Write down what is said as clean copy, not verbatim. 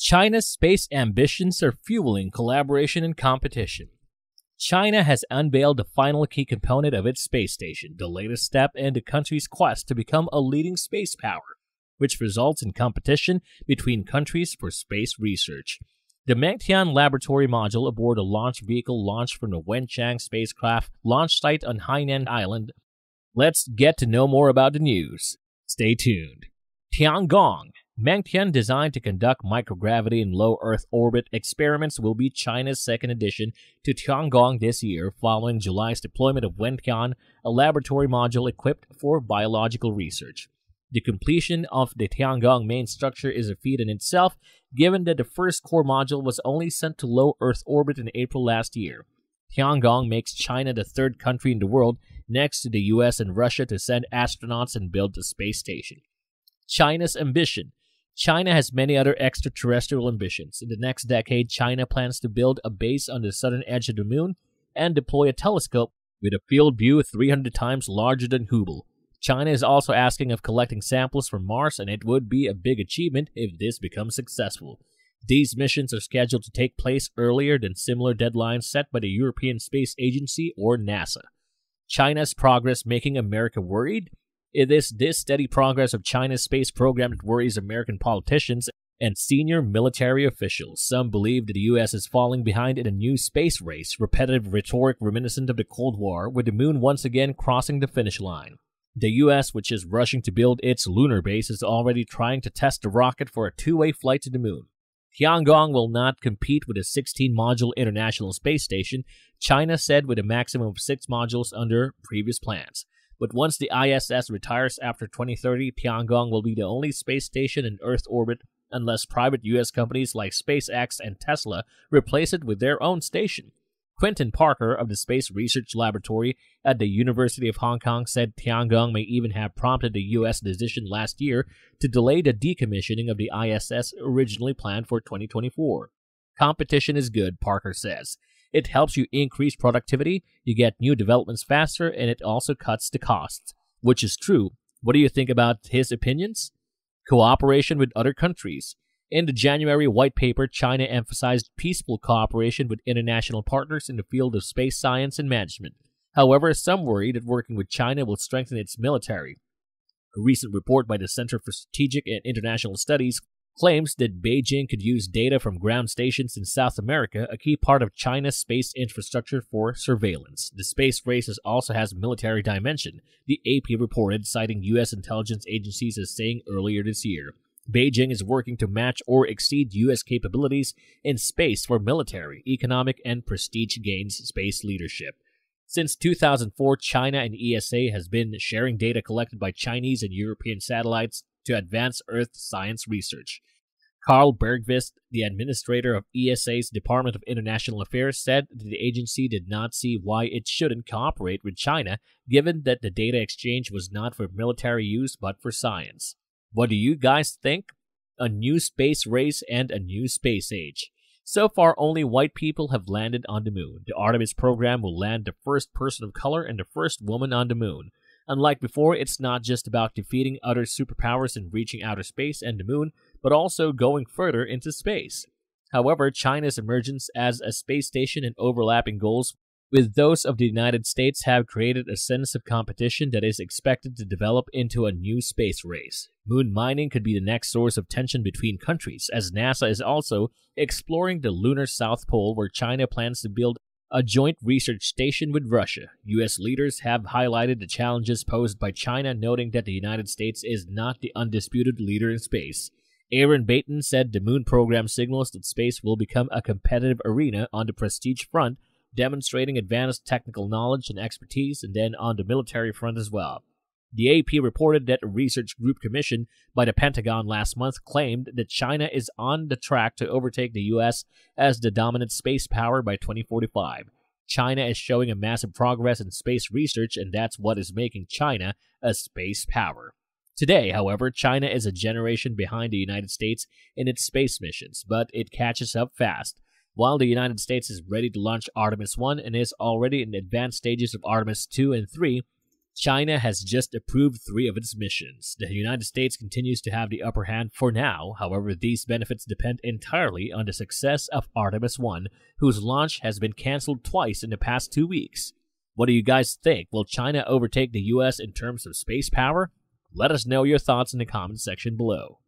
China's space ambitions are fueling collaboration and competition. China has unveiled the final key component of its space station, the latest step in the country's quest to become a leading space power, which results in competition between countries for space research. The Mengtian laboratory module aboard a launch vehicle launched from the Wenchang Spacecraft Launch Site on Hainan Island. Let's get to know more about the news. Stay tuned. Tiangong. Mengtian, designed to conduct microgravity and low Earth orbit experiments, will be China's second addition to Tiangong this year, following July's deployment of Wentian, a laboratory module equipped for biological research. The completion of the Tiangong main structure is a feat in itself, given that the first core module was only sent to low Earth orbit in April last year. Tiangong makes China the third country in the world, next to the US and Russia, to send astronauts and build the space station. China's ambition. China has many other extraterrestrial ambitions. In the next decade, China plans to build a base on the southern edge of the moon and deploy a telescope with a field view 300 times larger than Hubble. China is also asking of collecting samples from Mars, and it would be a big achievement if this becomes successful. These missions are scheduled to take place earlier than similar deadlines set by the European Space Agency or NASA. China's progress making America worried? It is this steady progress of China's space program that worries American politicians and senior military officials. Some believe that the U.S. is falling behind in a new space race, repetitive rhetoric reminiscent of the Cold War, with the moon once again crossing the finish line. The U.S., which is rushing to build its lunar base, is already trying to test the rocket for a two-way flight to the moon. Tiangong will not compete with a 16-module International Space Station, China said, with a maximum of 6 modules under previous plans. But once the ISS retires after 2030, Tiangong will be the only space station in Earth orbit unless private U.S. companies like SpaceX and Tesla replace it with their own station. Quentin Parker of the Space Research Laboratory at the University of Hong Kong said Tiangong may even have prompted the U.S. decision last year to delay the decommissioning of the ISS originally planned for 2024. Competition is good, Parker says. It helps you increase productivity, you get new developments faster, and it also cuts the costs, which is true. What do you think about his opinions? Cooperation with other countries. In the January white paper, China emphasized peaceful cooperation with international partners in the field of space science and management. However, some worry that working with China will strengthen its military. A recent report by the Center for Strategic and International Studies claims that Beijing could use data from ground stations in South America, a key part of China's space infrastructure, for surveillance. The space race also has a military dimension, the AP reported, citing U.S. intelligence agencies as saying earlier this year. Beijing is working to match or exceed U.S. capabilities in space for military, economic, and prestige gains space leadership. Since 2004, China and ESA has been sharing data collected by Chinese and European satellites to advance Earth science research. Carl Bergvist, the administrator of ESA's Department of International Affairs, said that the agency did not see why it shouldn't cooperate with China, given that the data exchange was not for military use but for science. What do you guys think? A new space race and a new space age. So far, only white people have landed on the moon. The Artemis program will land the first person of color and the first woman on the moon. Unlike before, it's not just about defeating other superpowers and reaching outer space and the moon, but also going further into space. However, China's emergence as a space station and overlapping goals with those of the United States have created a sense of competition that is expected to develop into a new space race. Moon mining could be the next source of tension between countries, as NASA is also exploring the lunar South Pole, where China plans to build a joint research station with Russia. U.S. leaders have highlighted the challenges posed by China, noting that the United States is not the undisputed leader in space. Aaron Bayton said the moon program signals that space will become a competitive arena on the prestige front, demonstrating advanced technical knowledge and expertise, and then on the military front as well. The AP reported that a research group commissioned by the Pentagon last month claimed that China is on the track to overtake the U.S. as the dominant space power by 2045. China is showing a massive progress in space research, and that's what is making China a space power. Today, however, China is a generation behind the United States in its space missions, but it catches up fast. While the United States is ready to launch Artemis 1 and is already in advanced stages of Artemis 2 and 3, China has just approved 3 of its missions. The United States continues to have the upper hand for now. However, these benefits depend entirely on the success of Artemis 1, whose launch has been cancelled twice in the past 2 weeks. What do you guys think? Will China overtake the US in terms of space power? Let us know your thoughts in the comments section below.